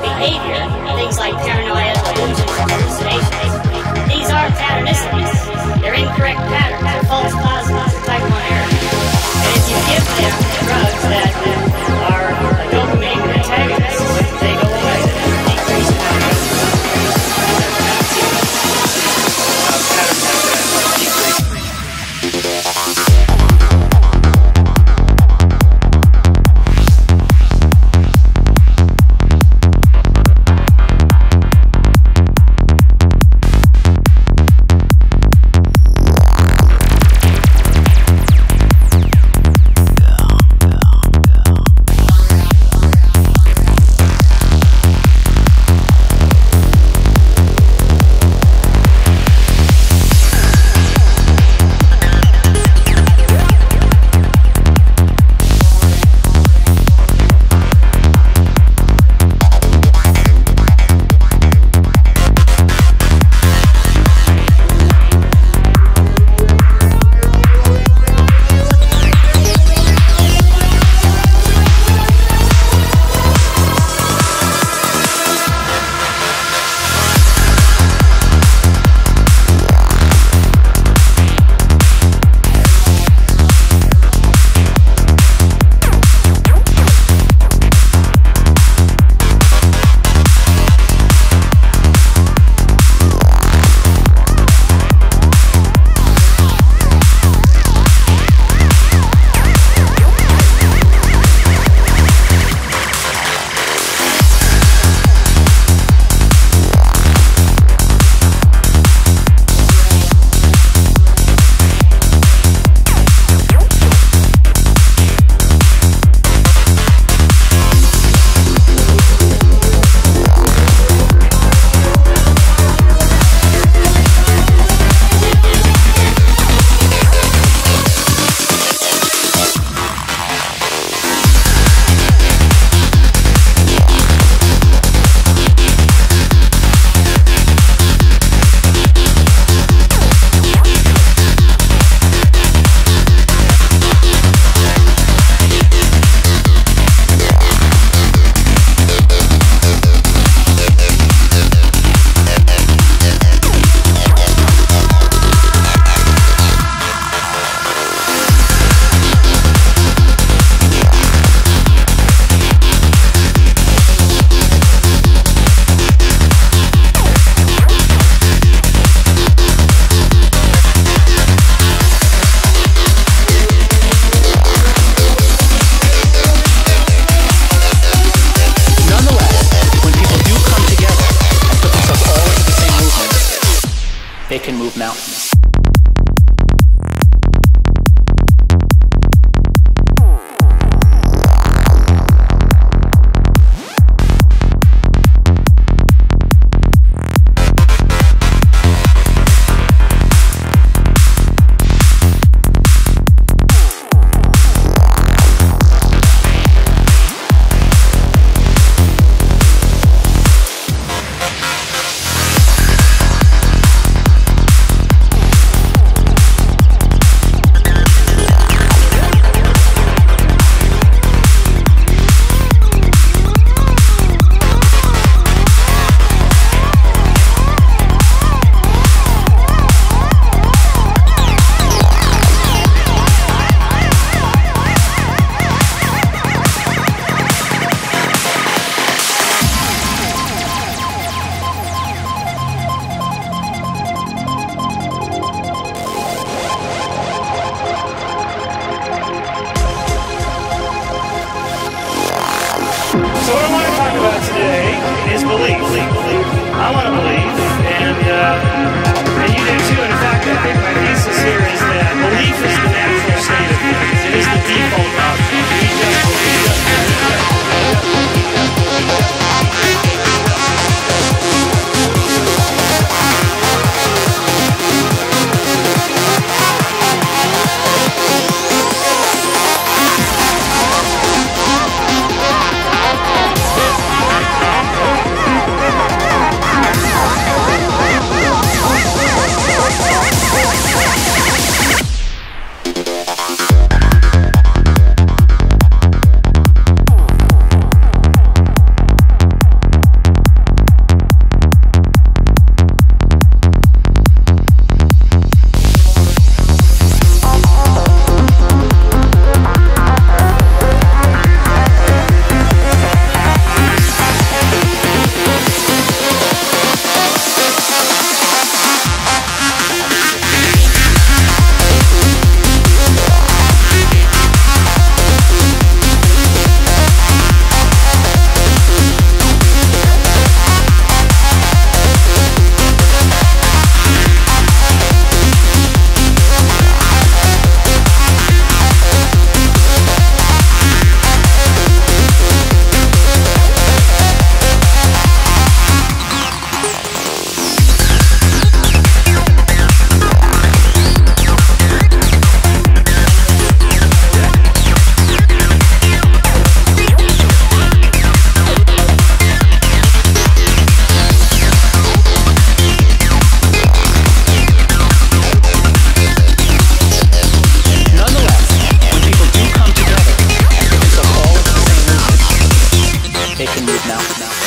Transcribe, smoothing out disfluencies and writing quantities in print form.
Behavior, things like paranoia, delusions, hallucinations. These are paternicities. They're incorrect patterns, they're false positives, they're type 1 errors. And if you give them drugs that are a dopamine antagonist, they go away. They decrease patterns. They can move mountains. So what I want to talk about today is belief. I want to believe, and you do too. And in fact, I think my thesis here is that belief is the natural state of things. It is the default option. We just believe. now.